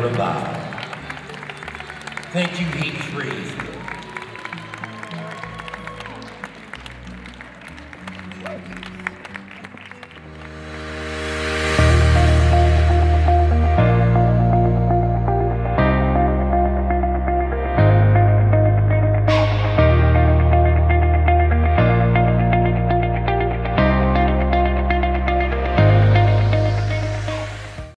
Rabbi. Thank you, Heat 3.